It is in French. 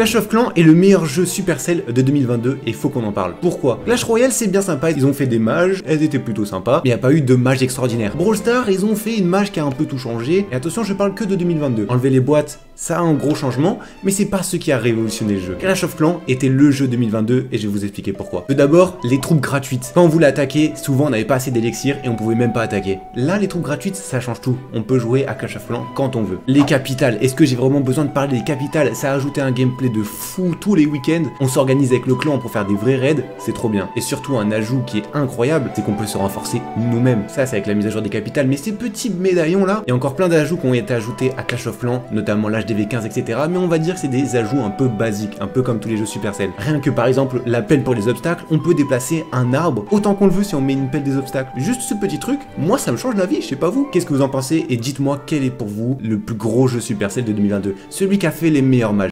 Clash of Clans est le meilleur jeu Supercell de 2022 et faut qu'on en parle. Pourquoi? Clash Royale c'est bien sympa, ils ont fait des mages, elles étaient plutôt sympas, mais il n'y a pas eu de mages extraordinaires. Brawl Stars, ils ont fait une mage qui a un peu tout changé, et attention je parle que de 2022. Enlever les boîtes, ça a un gros changement, mais c'est pas ce qui a révolutionné le jeu. Clash of Clans était le jeu 2022 et je vais vous expliquer pourquoi. Tout d'abord, les troupes gratuites. Quand on voulait attaquer, souvent on n'avait pas assez d'élixir et on pouvait même pas attaquer. Là, les troupes gratuites, ça change tout. On peut jouer à Clash of Clans quand on veut. Les capitales, est-ce que j'ai vraiment besoin de parler des capitales? Ça a ajouté un gameplay de fou tous les week-ends. On s'organise avec le clan pour faire des vrais raids, c'est trop bien. Et surtout, un ajout qui est incroyable, c'est qu'on peut se renforcer nous-mêmes. Ça, c'est avec la mise à jour des capitales, mais ces petits médaillons là, il y a encore plein d'ajouts qui ont été ajoutés à Clash of Clans, notamment l'âge des V15, etc. Mais on va dire que c'est des ajouts un peu basiques, un peu comme tous les jeux Supercell. Rien que par exemple l'appel pour les obstacles, on peut déplacer un arbre autant qu'on le veut si on met une pelle des obstacles. Juste ce petit truc, moi ça me change la vie, je sais pas vous. Qu'est-ce que vous en pensez? Et dites-moi quel est pour vous le plus gros jeu Supercell de 2022, celui qui a fait les meilleurs matchs.